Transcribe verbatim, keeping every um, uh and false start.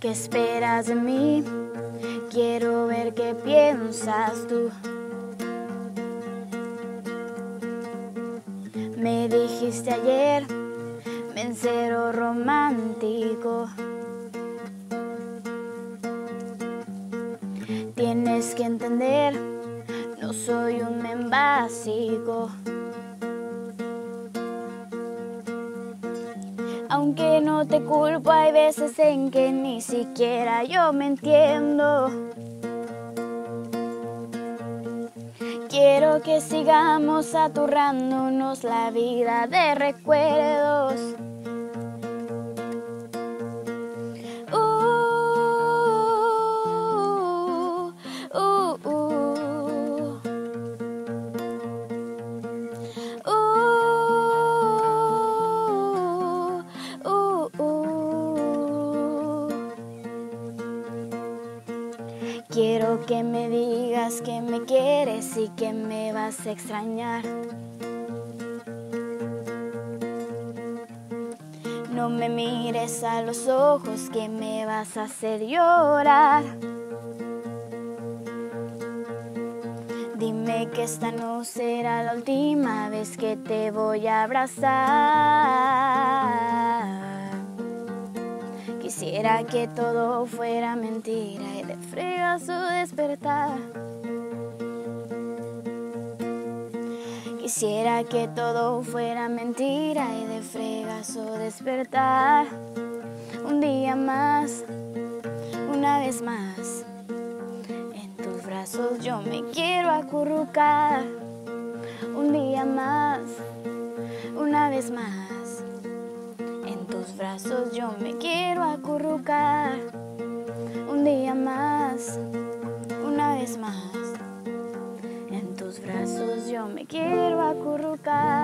¿Qué esperas de mí? Quiero ver qué piensas tú. Me dijiste ayer, mensajero romántico, tienes que entender, no soy un men básico. Aunque no te culpo, hay veces en que ni siquiera yo me entiendo. Quiero que sigamos aturrándonos la vida de recuerdos. Uh, uh, uh, uh. Quiero que me digas que me quieres y que me vas a extrañar. No me mires a los ojos que me vas a hacer llorar. Dime que esta no será la última vez que te voy a abrazar. Quisiera que todo fuera mentira y de fregazo despertar. Quisiera que todo fuera mentira y de fregazo despertar. Un día más, una vez más, en tus brazos yo me quiero acurrucar. Un día más, una vez más, en tus brazos yo me quiero acurrucar. Un día más, una vez más, en tus brazos yo me quiero acurrucar.